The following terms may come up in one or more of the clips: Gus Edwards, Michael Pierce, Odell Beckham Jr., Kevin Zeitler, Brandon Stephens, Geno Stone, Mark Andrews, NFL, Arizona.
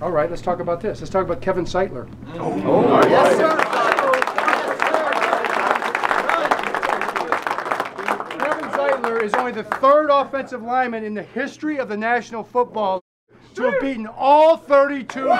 All right, let's talk about this. Let's talk about Kevin Zeitler. Oh, yes, sir. Kevin Zeitler is only the third offensive lineman in the history of the National Football League to have beaten all 32.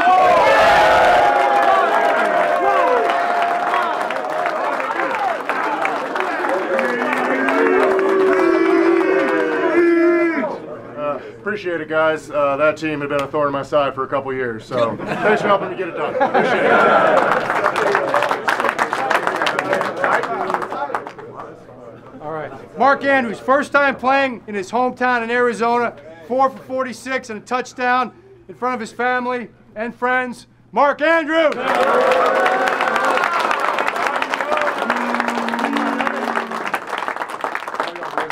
Appreciate it, guys. That team had been a thorn in my side for a couple years, so thanks for helping me get it done. Appreciate it. All right. Mark Andrews, first time playing in his hometown in Arizona, 4 for 46 and a touchdown in front of his family and friends. Mark Andrews!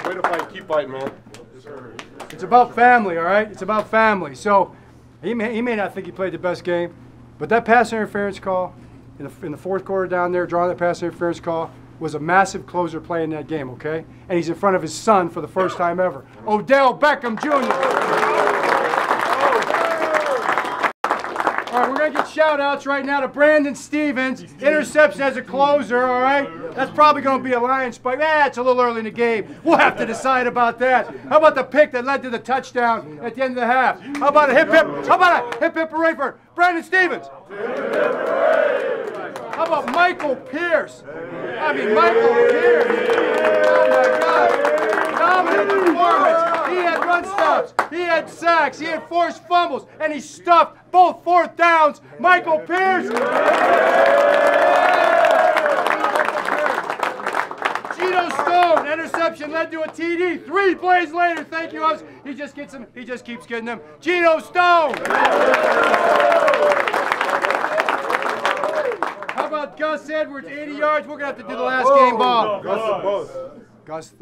Way to fight. Keep fighting, man. It's about family, all right? It's about family. So he may not think he played the best game, but that pass interference call in the fourth quarter down there, drawing that pass interference call, was a massive closer play in that game, okay? And he's in front of his son for the first time ever, Odell Beckham Jr. All right, we're going to get shout-outs right now to Brandon Stephens. Interception as a closer, all right? That's probably going to be a Lions spike. It's a little early in the game. We'll have to decide about that. How about the pick that led to the touchdown at the end of the half? How about a hip-hip? How about a hip-hip array for Brandon Stephens? How about Michael Pierce? I mean, Michael Pierce. Oh, my God. Dominant performance. He had run stops. He had sacks. He had forced fumbles. And he stuffed both fourth downs. Michael Pierce. Geno Stone, interception led to a TD. 3 plays later, thank you, Ups. He just gets them. He just keeps getting them. Geno Stone. How about Gus Edwards, 80 yards? We're gonna have to do the last game ball. Gus the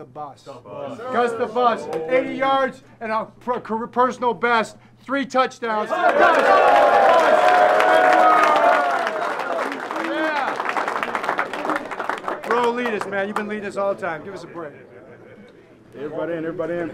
Boss. Gus the Boss. 80 yards and a personal best. 3 touchdowns. Bro, lead us, man. You've been leading us all the time. Give us a break. Everybody in.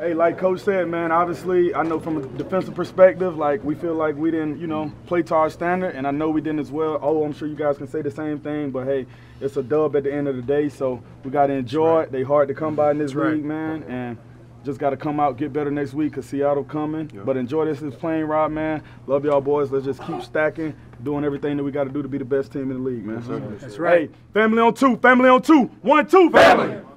Hey, like Coach said, man, obviously, I know from a defensive perspective, like, we feel like we didn't, you know, play to our standard, and I know we didn't as well. Oh, I'm sure you guys can say the same thing, but, hey, it's a dub at the end of the day, so we got to enjoy it. They hard to come by in this league, man, and just got to come out, get better next week because Seattle coming. But enjoy this plane ride, man. Love y'all, boys. Let's just keep stacking, doing everything that we got to do to be the best team in the league, man. That's right. Hey, family on 2, family on 2. 1, 2, family.